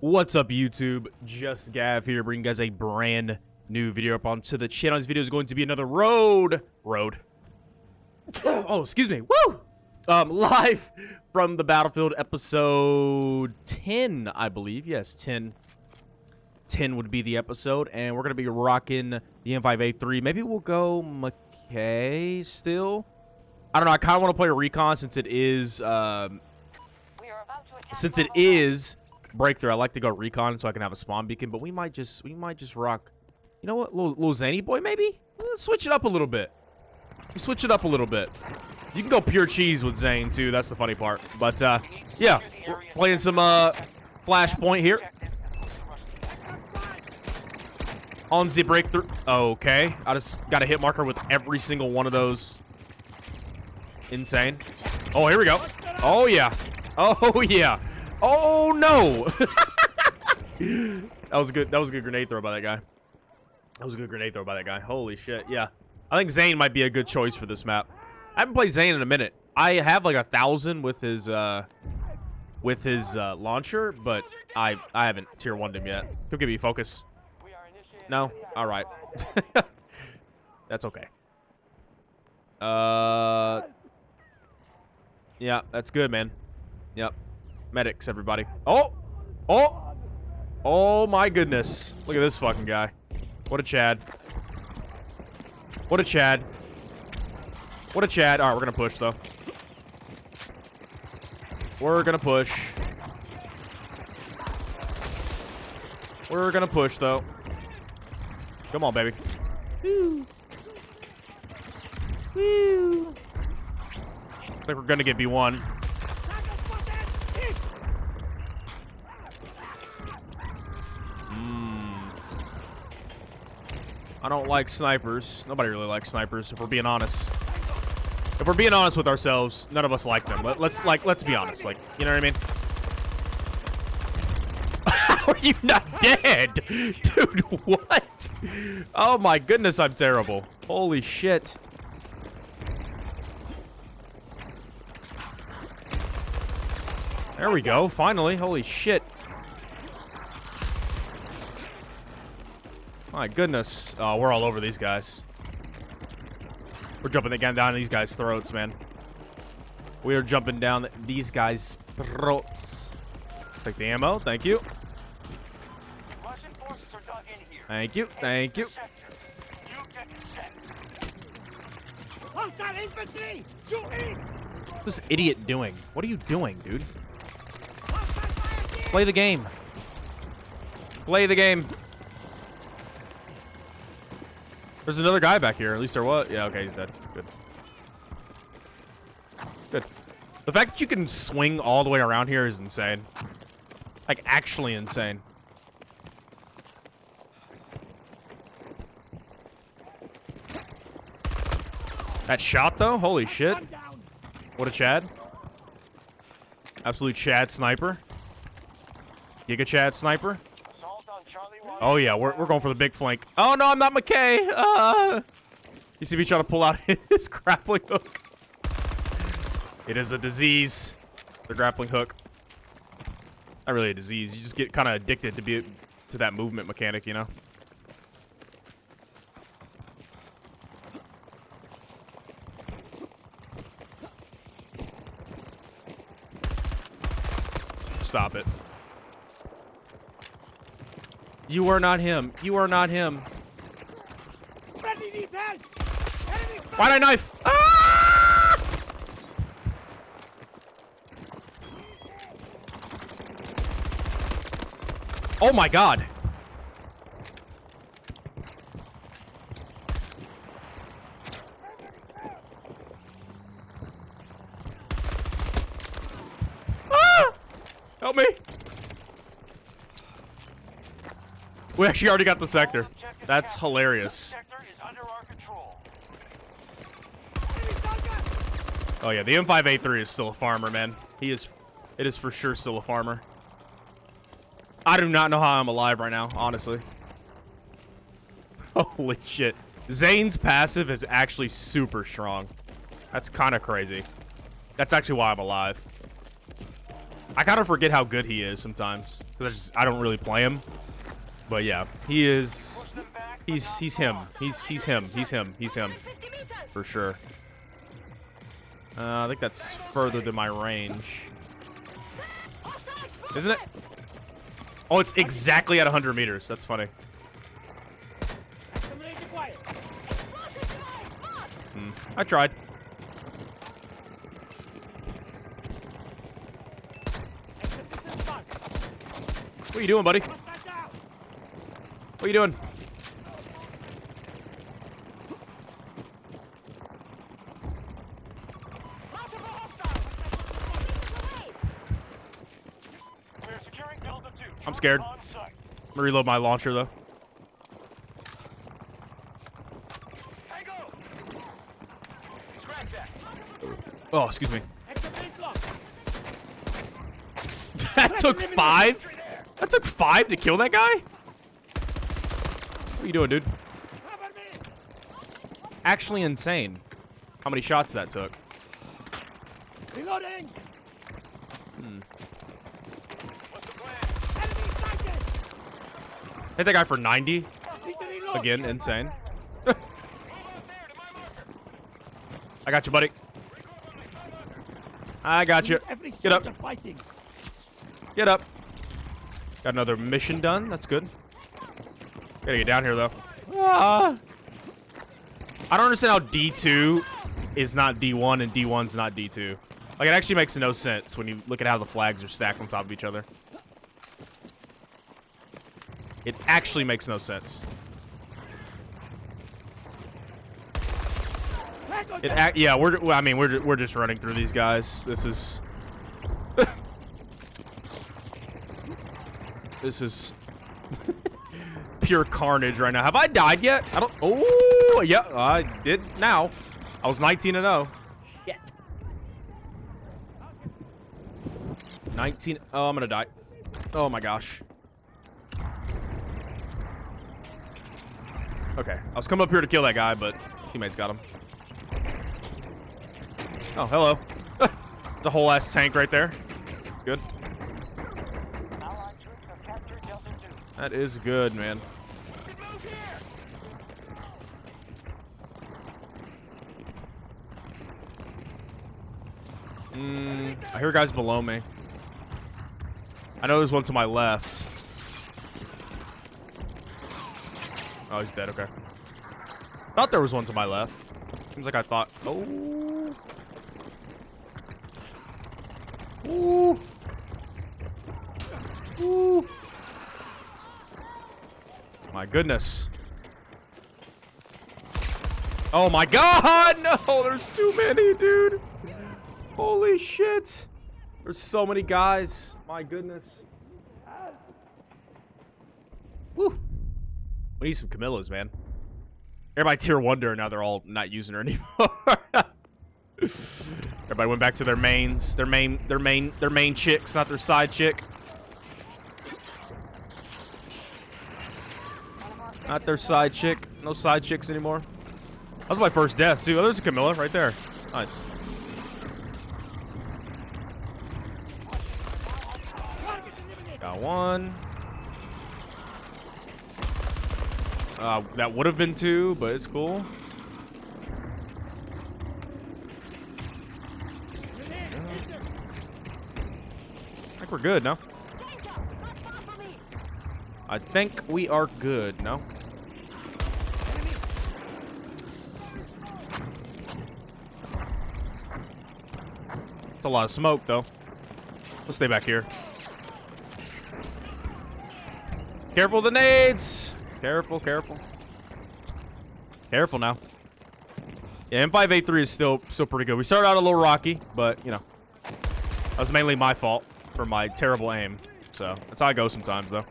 What's up, YouTube? JustGav here, bringing you guys a brand new video up onto the channel. This video is going to be another road. Oh, excuse me. Woo! Live from the battlefield, episode 10, I believe. Yes, 10. 10 would be the episode, and we're gonna be rocking the M5A3. Maybe we'll go McKay still. I don't know. I kind of want to play a recon since it is breakthrough. I like to go recon so I can have a spawn beacon, but we might just rock. You know what, little Zane boy, maybe let's switch it up a little bit. You can go pure cheese with Zane too. That's the funny part. But yeah, we're playing some flashpoint here on the breakthrough. Okay, I just got a hit marker with every single one of those. Insane. Oh, here we go. Oh yeah. Oh yeah. Oh no! That was good. That was a good grenade throw by that guy. Holy shit! Yeah, I think Zane might be a good choice for this map. I haven't played Zane in a minute. I have like 1,000 with his launcher, but I haven't tier 1'd him yet. Come give me focus. No. All right. That's okay. Yeah, that's good, man. Yep. Medics, everybody. Oh! Oh! Oh my goodness. Look at this fucking guy. What a Chad. What a Chad. What a Chad. Alright, we're gonna push, though. We're gonna push, though. Come on, baby. Woo. Woo. I think we're gonna get B1. I don't like snipers. Nobody really likes snipers, if we're being honest. If we're being honest with ourselves, none of us like them. Let's be honest. Like, you know what I mean? How are you not dead? Dude, what? Oh my goodness, I'm terrible. Holy shit. There we go, finally. Holy shit. My goodness. Oh, we're all over these guys. We're jumping again down these guys' throats, man. We are jumping down these guys' throats. Take the ammo. Thank you. Russian forces are dug in here. Thank you. Thank you. What's this idiot doing? What are you doing, dude? Play the game. Play the game. There's another guy back here. At least there was. Yeah, okay, he's dead. Good. Good. The fact that you can swing all the way around here is insane. Like, actually insane. That shot, though? Holy shit. What a Chad. Absolute Chad sniper. Giga Chad sniper. Oh, yeah, we're going for the big flank. Oh, no, I'm not McKay. You see me trying to pull out his grappling hook. It is a disease, the grappling hook. Not really a disease. You just get kind of addicted to that movement mechanic, you know? Stop it. You are not him. You are not him. Why'd I knife? Ah! Oh my god. Ah! Help me. We actually already got the sector. That's hilarious. Oh yeah, the M5A3 is still a farmer, man. It is for sure still a farmer. I do not know how I'm alive right now, honestly. Holy shit. Zane's passive is actually super strong. That's kind of crazy. That's actually why I'm alive. I kind of forget how good he is sometimes because I don't really play him. But yeah, he is. He's him for sure. I think that's further than my range, isn't it? Oh, it's exactly at 100 meters. That's funny. I tried. What are you doing, buddy? What are you doing? I'm scared. I'm gonna reload my launcher, though. Oh, excuse me. That took 5? That took 5 to kill that guy? What are you doing, dude? Actually insane how many shots that took. Reloading. Hit that guy for 90. Again, insane. I got you, buddy. I got you. Get up. Get up. Got another mission done. That's good. Gotta get down here, though. I don't understand how D2 is not D1 and D1's not D2. Like, it actually makes no sense when you look at how the flags are stacked on top of each other. It actually makes no sense. Yeah, we're just running through these guys. This is this is pure carnage right now. Have I died yet? I don't. Oh, yeah, I did. Now, I was 19-0. Shit. 19. Oh, I'm gonna die. Oh my gosh. Okay, I was coming up here to kill that guy, but teammates got him. Oh, hello. It's a whole ass tank right there. It's good. That is good, man. I hear guys below me. I know there's one to my left. Oh, he's dead. Okay. Thought there was one to my left. Seems like I thought. Oh. Ooh. Ooh. My goodness. Oh my god, no, there's too many, dude. Holy shit. There's so many guys. My goodness. Woo. We need some Camillos, man. Everybody tier 1 her, now they're all not using her anymore. Everybody went back to their mains, their main chicks, not their side chick. Not their side chick. No side chicks anymore. That was my first death too. Oh, there's a Camilla right there. Nice. Got one. That would have been 2, but it's cool. We're good now. I think we are good now. It's a lot of smoke though. Let's stay back here. Careful of the nades. Careful, careful. Careful now. Yeah, M5A3 is still pretty good. We started out a little rocky, but you know, that was mainly my fault for my terrible aim. So that's how I go sometimes though.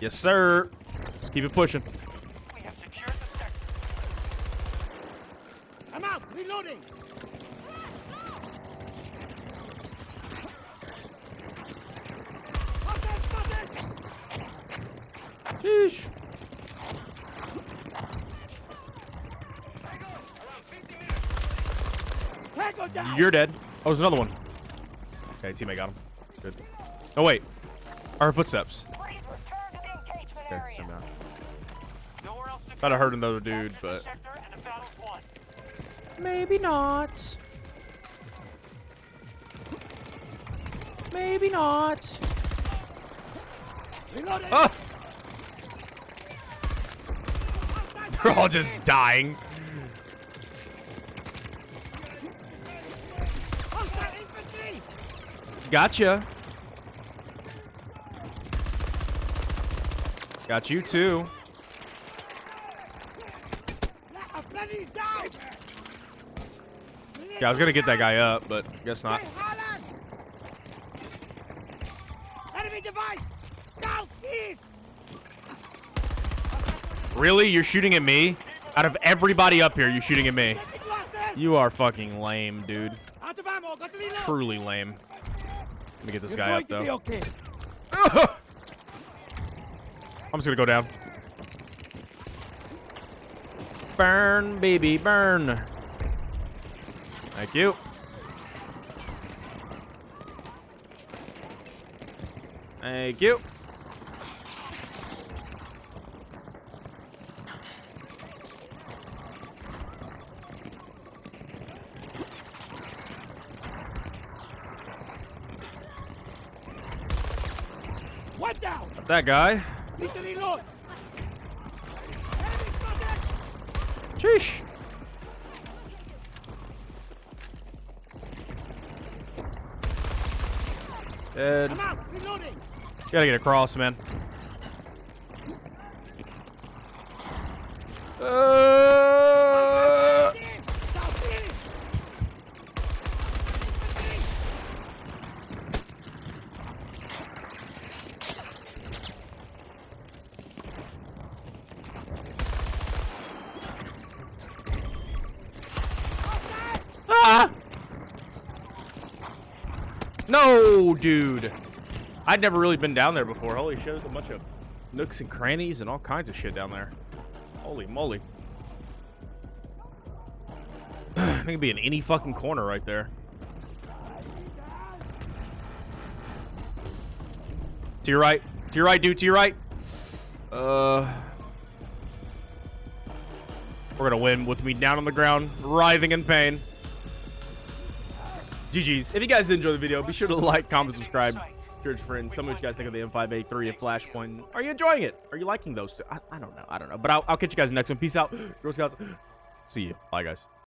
Yes sir. Let's keep it pushing. We have secured the sector. I'm out. Reloading. Sheesh. You're dead. Oh, there's another one. Okay, teammate got him. Good. Oh, wait. Our footsteps. Okay, I'm down. Thought I heard another dude, but... Maybe not. Maybe not. Ah! They're all just dying. Gotcha. Got you too. Yeah, I was gonna get that guy up, but guess not. Really? You're shooting at me? Out of everybody up here, you're shooting at me. You are fucking lame, dude. Truly lame. Let me get this guy up, though. Okay. I'm just gonna go down. Burn, baby, burn. Thank you. Thank you. Got that guy. Sheesh. Dead. Gotta get across, man. No, dude. I'd never really been down there before. Holy shit, there's a bunch of nooks and crannies and all kinds of shit down there. Holy moly. I could be in any fucking corner right there. To your right. To your right, dude. To your right. We're gonna win with me down on the ground, writhing in pain. GG's. If you guys did enjoy the video, be sure to like, comment, subscribe. Church friends, some of you guys think of the M5A3 and Flashpoint. Are you enjoying it? Are you liking those two? I don't know. But I'll catch you guys in the next one. Peace out. Girl Scouts. See you. Bye, guys.